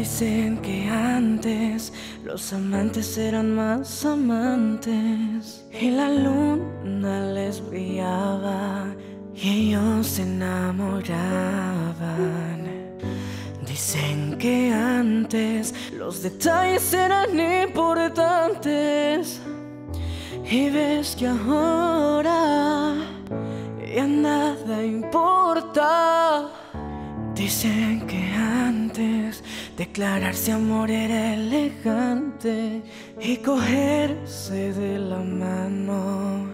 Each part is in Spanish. Dicen que antes los amantes eran más amantes y la luna les brillaba y ellos se enamoraban. Dicen que antes los detalles eran importantes y ves que ahora ya nada importa. Dicen que antes declararse amor era elegante y cogerse de la mano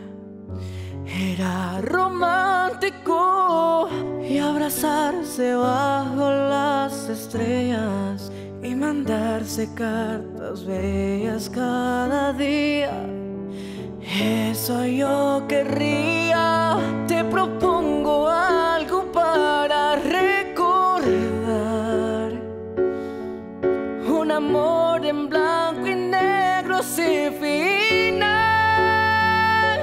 era romántico, y abrazarse bajo las estrellas y mandarse cartas bellas cada día. Eso yo querría. Te propongo algo para recordar un amor en blanco y negro sin final,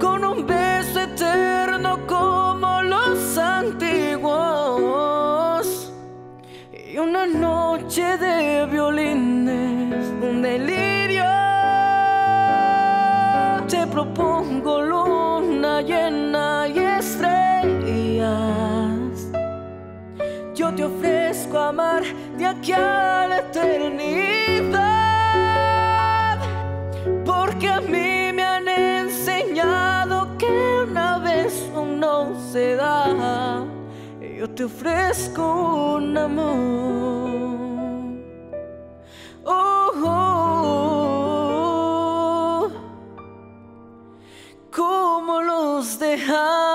con un beso eterno como los antiguos y una noche de violines, un delirio. Te propongo luna llena y estrellas. Yo te ofrezco amar de aquí a la eternidad, porque a mí me han enseñado que una vez uno se da. Yo te ofrezco un amor. Oh, oh, oh. Como los dejaron.